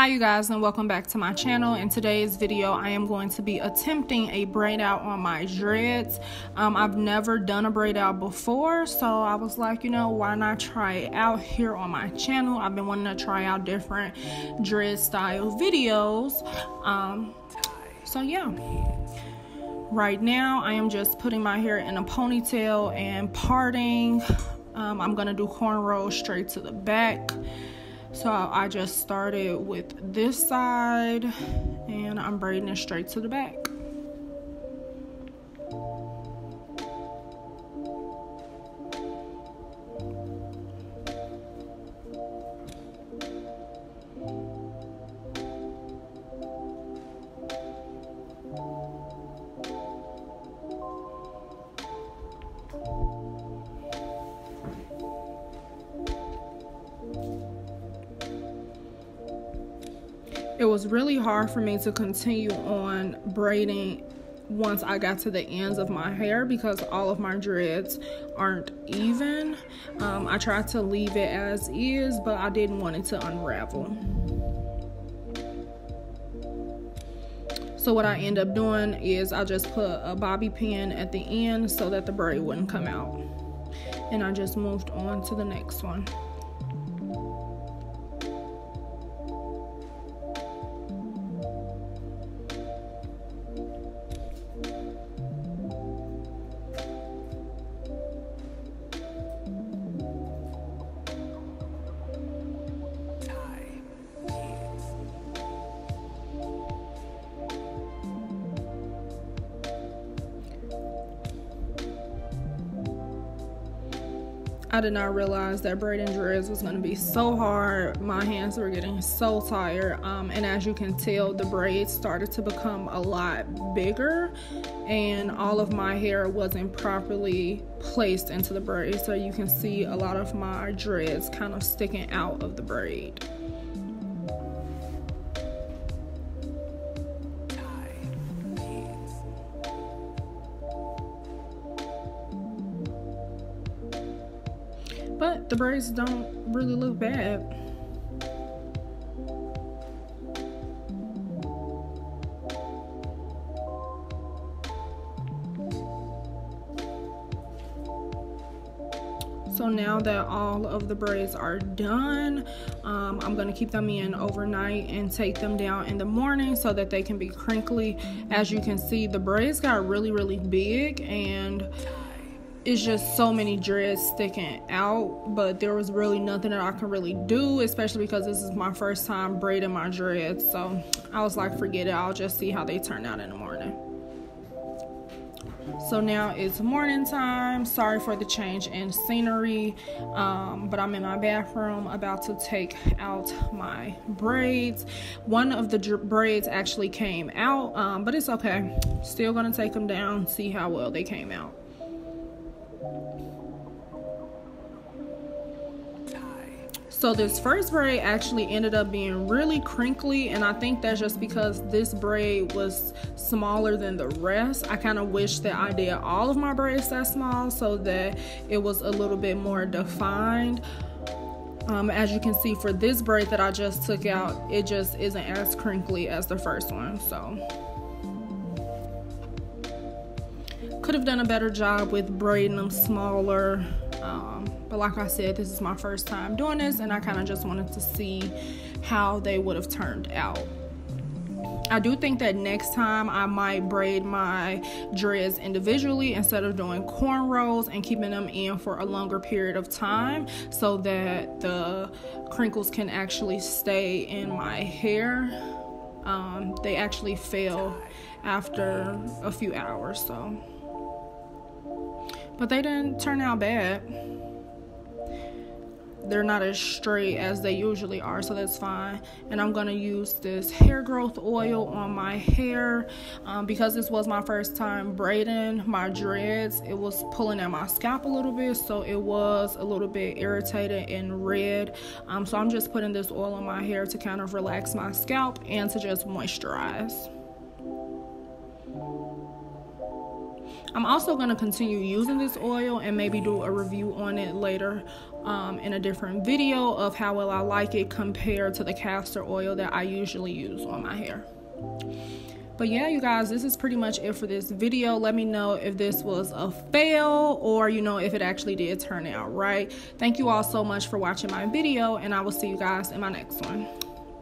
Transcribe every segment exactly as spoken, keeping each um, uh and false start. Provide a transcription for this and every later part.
Hi you guys, and welcome back to my channel. In today's video I am going to be attempting a braid out on my dreads. um, I've never done a braid out before, so I was like, you know, why not try it out here on my channel. I've been wanting to try out different dread style videos. Um, so yeah, right now I am just putting my hair in a ponytail and parting. um, I'm gonna do cornrows straight to the back. So I just started with this side and I'm braiding it straight to the back. It was really hard for me to continue on braiding once I got to the ends of my hair because all of my dreads aren't even. Um, I tried to leave it as is, but I didn't want it to unravel. So what I end up doing is I just put a bobby pin at the end so that the braid wouldn't come out. And I just moved on to the next one. I did not realize that braiding dreads was going to be so hard. My hands were getting so tired, um, and as you can tell, the braids started to become a lot bigger and all of my hair wasn't properly placed into the braid, so you can see a lot of my dreads kind of sticking out of the braid. But the braids don't really look bad. So now that all of the braids are done, um, I'm gonna keep them in overnight and take them down in the morning so that they can be crinkly. As you can see, the braids got really, really big and it's just so many dreads sticking out, but there was really nothing that I could really do, especially because this is my first time braiding my dreads. So I was like, forget it, I'll just see how they turn out in the morning. So now it's morning time. Sorry for the change in scenery, um, but I'm in my bathroom about to take out my braids. One of the braids actually came out, um, but it's okay. Still gonna take them down, see how well they came out. So this first braid actually ended up being really crinkly, and I think that's just because this braid was smaller than the rest. I kind of wish that I did all of my braids that small so that it was a little bit more defined. Um, as you can see, for this braid that I just took out, it just isn't as crinkly as the first one. So could have done a better job with braiding them smaller. Um, but like I said, this is my first time doing this and I kind of just wanted to see how they would have turned out. I do think that next time I might braid my dreads individually instead of doing cornrows and keeping them in for a longer period of time so that the crinkles can actually stay in my hair. Um, they actually fail after a few hours, so. But they didn't turn out bad. They're not as straight as they usually are, so that's fine. And I'm gonna use this hair growth oil on my hair. Um, because this was my first time braiding my dreads, it was pulling at my scalp a little bit, so it was a little bit irritated and red. Um, so I'm just putting this oil on my hair to kind of relax my scalp and to just moisturize. I'm also going to continue using this oil and maybe do a review on it later um, in a different video of how well I like it compared to the castor oil that I usually use on my hair. But yeah, you guys, this is pretty much it for this video. Let me know if this was a fail or, you know, if it actually did turn out right. Thank you all so much for watching my video, and I will see you guys in my next one.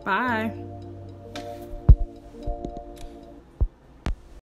Bye.